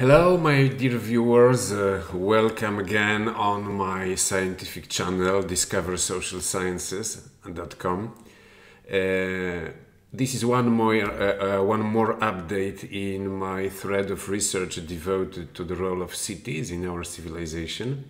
Hello my dear viewers, welcome again on my scientific channel DiscoverSocialSciences.com. This is one more update in my thread of research devoted to the role of cities in our civilization.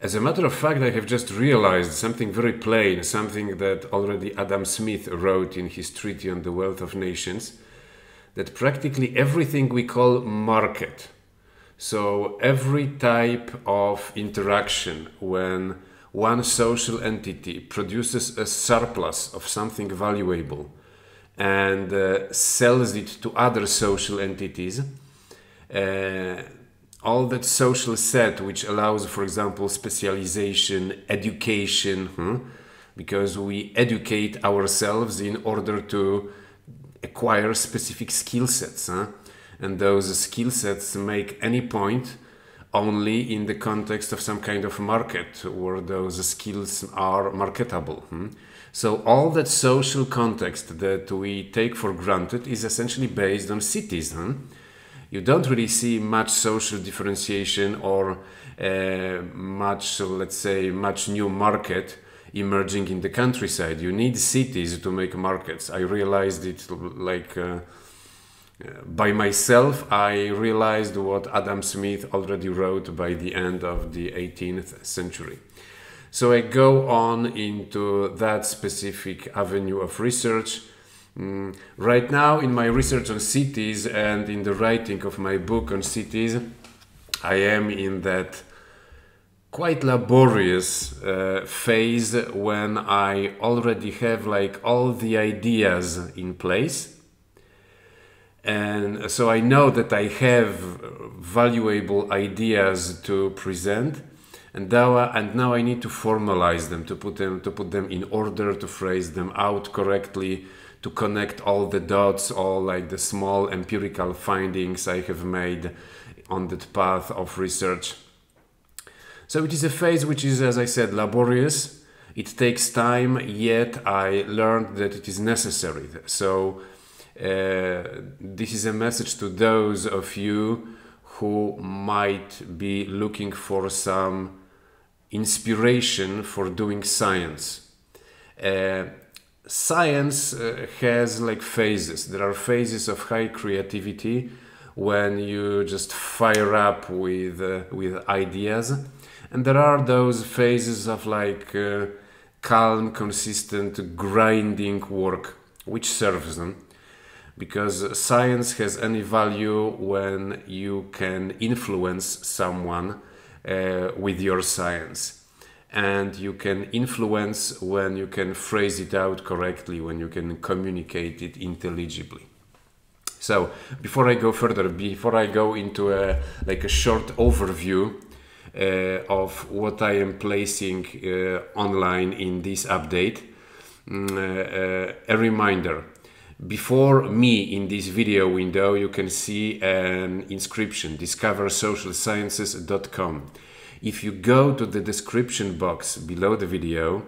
As a matter of fact, I have just realized something very plain, something that already Adam Smith wrote in his treatise on the Wealth of Nations, that practically everything we call market, so every type of interaction when one social entity produces a surplus of something valuable and sells it to other social entities, all that social set which allows, for example, specialization, education, because we educate ourselves in order to acquire specific skill sets, and those skill sets make any point only in the context of some kind of market where those skills are marketable. So all that social context that we take for granted is essentially based on cities. You don't really see much social differentiation or much new market emerging in the countryside. You need cities to make markets. I realized it like by myself. I realized what Adam Smith already wrote by the end of the 18th century. So I go on into that specific avenue of research. Right now in my research on cities and in the writing of my book on cities, I am in that quite laborious phase when I already have like all the ideas in place, and so I know that I have valuable ideas to present, and now I need to formalize them, to put them in order, to phrase them out correctly, to connect all the dots, all like the small empirical findings I have made on that path of research. So it is a phase which is, as I said, laborious. It takes time, yet I learned that it is necessary. So this is a message to those of you who might be looking for some inspiration for doing science. Science has like phases. There are phases of high creativity when you just fire up with ideas. And there are those phases of like calm, consistent, grinding work, which serves them. Because science has any value when you can influence someone with your science. And you can influence when you can phrase it out correctly, when you can communicate it intelligibly. So, before I go further, before I go into a short overview of what I am placing online in this update, a reminder. Before me in this video window you can see an inscription, discoversocialsciences.com. If you go to the description box below the video,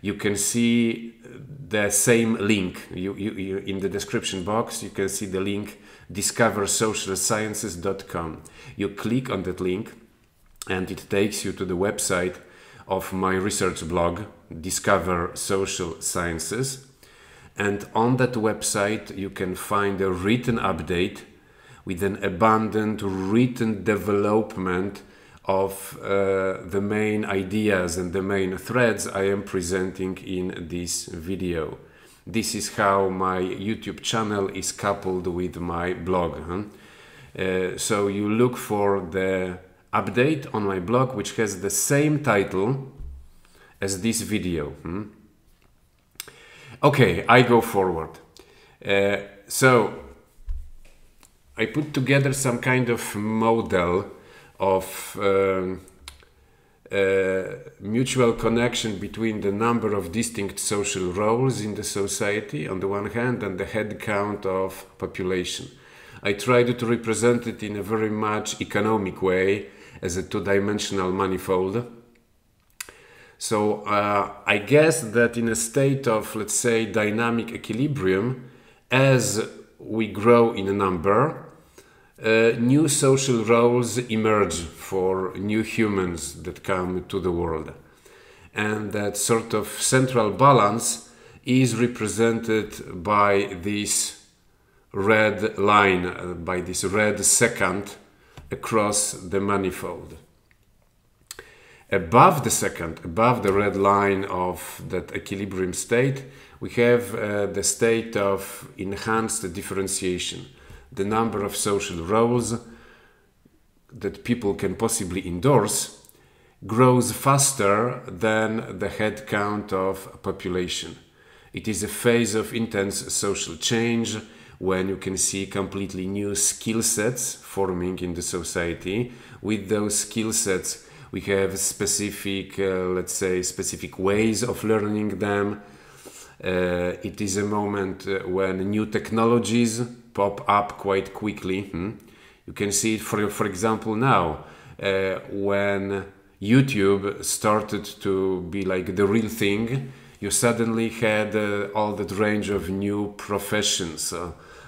you can see the same link. You in the description box you can see the link discoversocialsciences.com. You click on that link and it takes you to the website of my research blog, Discover Social Sciences. And on that website you can find a written update with an abundant written development of the main ideas and the main threads I am presenting in this video. This is how my YouTube channel is coupled with my blog. So you look for the update on my blog which has the same title as this video. Okay, I go forward. So I put together some kind of model of mutual connection between the number of distinct social roles in the society on the one hand and the head count of population. I tried to represent it in a very much economic way as a two-dimensional manifold. So I guess that in a state of, let's say, dynamic equilibrium, as we grow in a number, new social roles emerge for new humans that come to the world. And that sort of central balance is represented by this red line, by this red second across the manifold. Above the second, above the red line of that equilibrium state, we have the state of enhanced differentiation, the number of social roles that people can possibly endorse grows faster than the head count of a population. It is a phase of intense social change when you can see completely new skill sets forming in the society. With those skill sets, we have specific, let's say, specific ways of learning them. It is a moment when new technologies pop up quite quickly. You can see it, for example, now, when YouTube started to be like the real thing, you suddenly had all that range of new professions,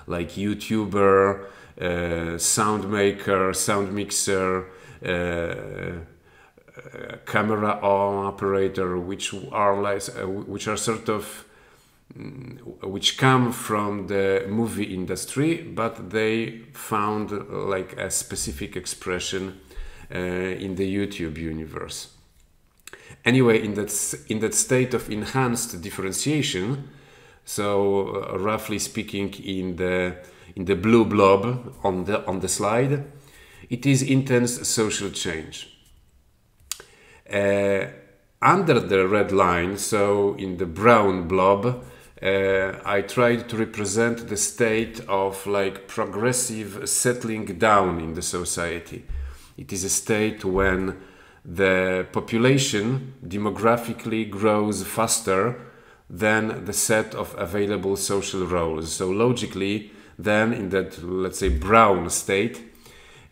like YouTuber, sound maker, sound mixer, camera operator, which come from the movie industry, but they found like a specific expression in the YouTube universe. Anyway, in that state of enhanced differentiation, so roughly speaking, in the blue blob on the slide, it is intense social change. Under the red line, so in the brown blob, I tried to represent the state of like progressive settling down in the society. It is a state when the population demographically grows faster than the set of available social roles. So logically, then in that, let's say, brown state,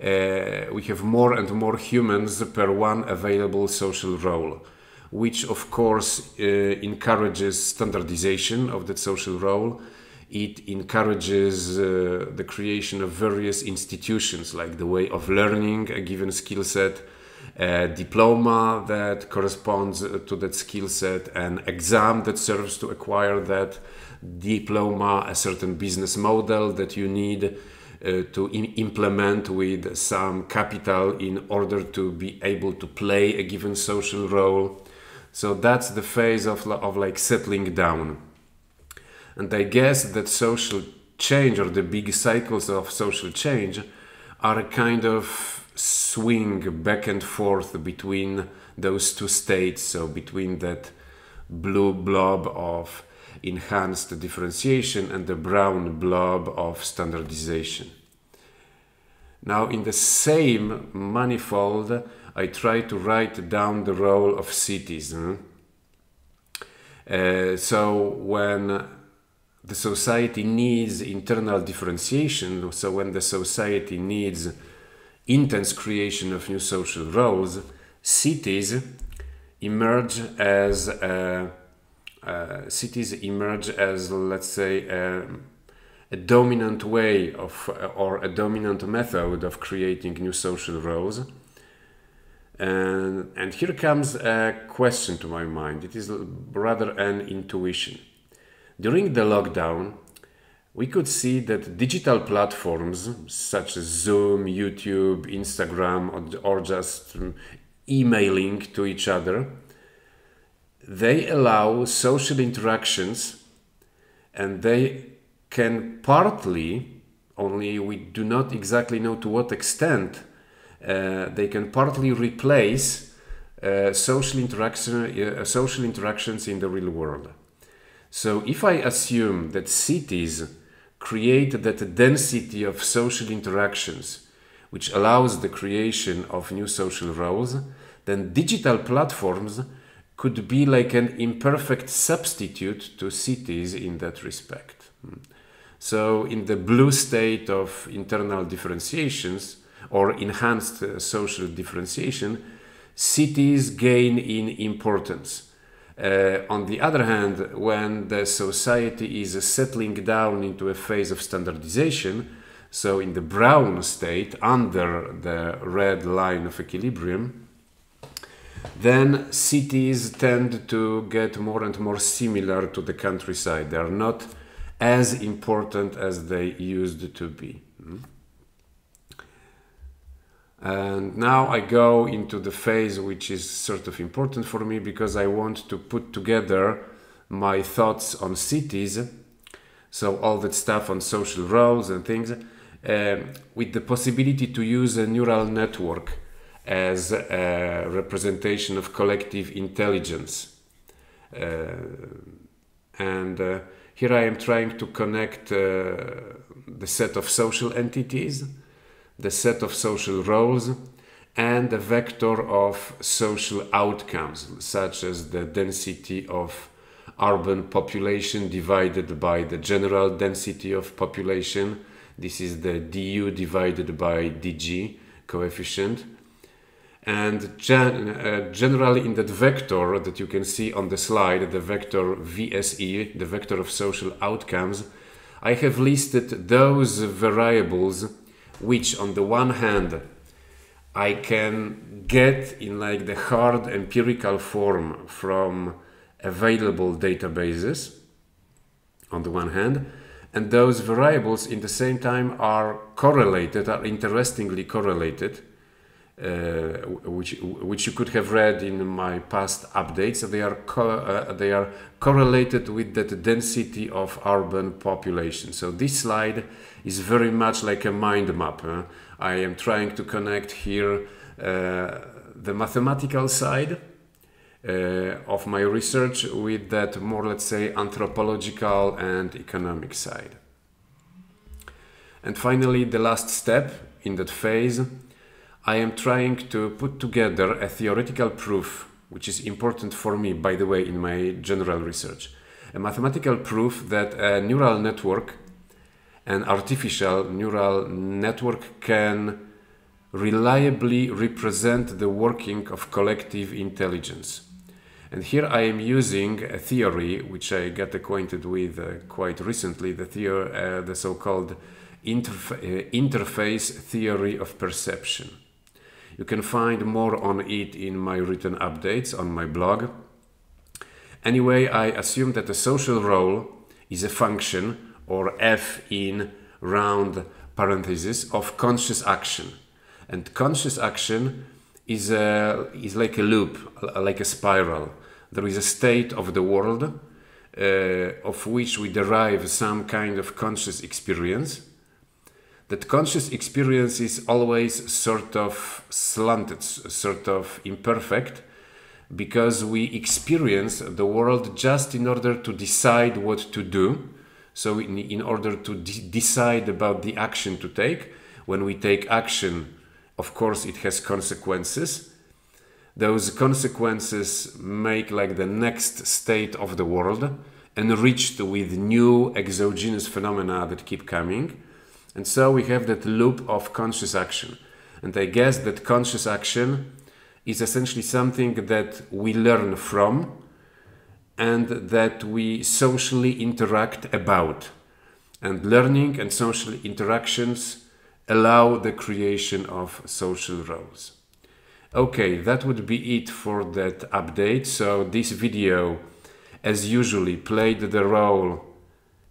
we have more and more humans per one available social role, which of course encourages standardization of that social role. It encourages the creation of various institutions, like the way of learning a given skill set, a diploma that corresponds to that skill set, an exam that serves to acquire that diploma, a certain business model that you need to implement with some capital in order to be able to play a given social role. So that's the phase of like settling down. And I guess that social change, or the big cycles of social change, are a kind of swing back and forth between those two states. So between that blue blob of enhanced differentiation and the brown blob of standardization. Now, in the same manifold, I try to write down the role of cities. So when the society needs internal differentiation, so when the society needs intense creation of new social roles, cities emerge as, let's say, a dominant way of, or a dominant method of creating new social roles. And here comes a question to my mind. It is rather an intuition. During the lockdown, we could see that digital platforms such as Zoom, YouTube, Instagram, or just emailing to each other, they allow social interactions, and they can partly, only we do not exactly know to what extent, they can partly replace social interactions in the real world. So if I assume that cities create that density of social interactions, which allows the creation of new social roles, then digital platforms could be like an imperfect substitute to cities in that respect. So in the blue state of internal differentiations, or enhanced social differentiation, cities gain in importance. On the other hand, when the society is settling down into a phase of standardization, So in the brown state, under the red line of equilibrium, then cities tend to get more and more similar to the countryside. They are not as important as they used to be. And now I go into the phase which is sort of important for me, because I want to put together my thoughts on cities, so all that stuff on social roles and things, with the possibility to use a neural network as a representation of collective intelligence. And here I am trying to connect the set of social entities, the set of social roles, and the vector of social outcomes, such as the density of urban population divided by the general density of population. This is the DU divided by DG coefficient. And generally in that vector that you can see on the slide, the vector VSE, the vector of social outcomes, I have listed those variables which on the one hand I can get in like the hard empirical form from available databases on the one hand, and those variables in the same time are correlated, are interestingly correlated, which you could have read in my past updates. So they are correlated with that density of urban population. So this slide is very much like a mind map. I am trying to connect here the mathematical side of my research with that more, let's say, anthropological and economic side. And finally, the last step in that phase, I am trying to put together a theoretical proof, which is important for me, by the way, in my general research. A mathematical proof that a neural network, an artificial neural network, can reliably represent the working of collective intelligence. And here I am using a theory which I got acquainted with quite recently, the so-called interface theory of perception. You can find more on it in my written updates on my blog. Anyway, I assume that a social role is a function, or F in round parentheses, of conscious action. And conscious action is like a loop, like a spiral. There is a state of the world of which we derive some kind of conscious experience. That conscious experience is always sort of slanted, sort of imperfect, because we experience the world just in order to decide what to do. So in order to decide about the action to take, when we take action, of course, it has consequences. Those consequences make like the next state of the world, enriched with new exogenous phenomena that keep coming. And so we have that loop of conscious action. And I guess that conscious action is essentially something that we learn from and that we socially interact about. And learning and social interactions allow the creation of social roles. Okay, that would be it for that update. So this video, as usually, played the role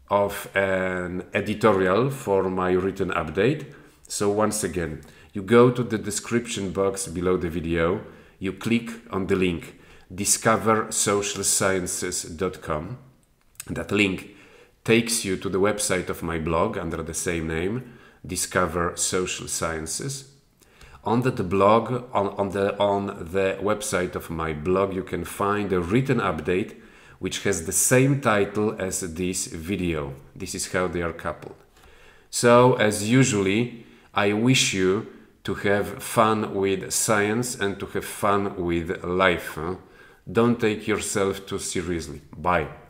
of an editorial for my written update. So once again, you go to the description box below the video, you click on the link DiscoverSocialSciences.com. That link takes you to the website of my blog under the same name, Discover Social Sciences. On the blog, on the website of my blog, you can find a written update which has the same title as this video. This is how they are coupled. So, as usually, I wish you to have fun with science and to have fun with life. Don't take yourself too seriously. Bye.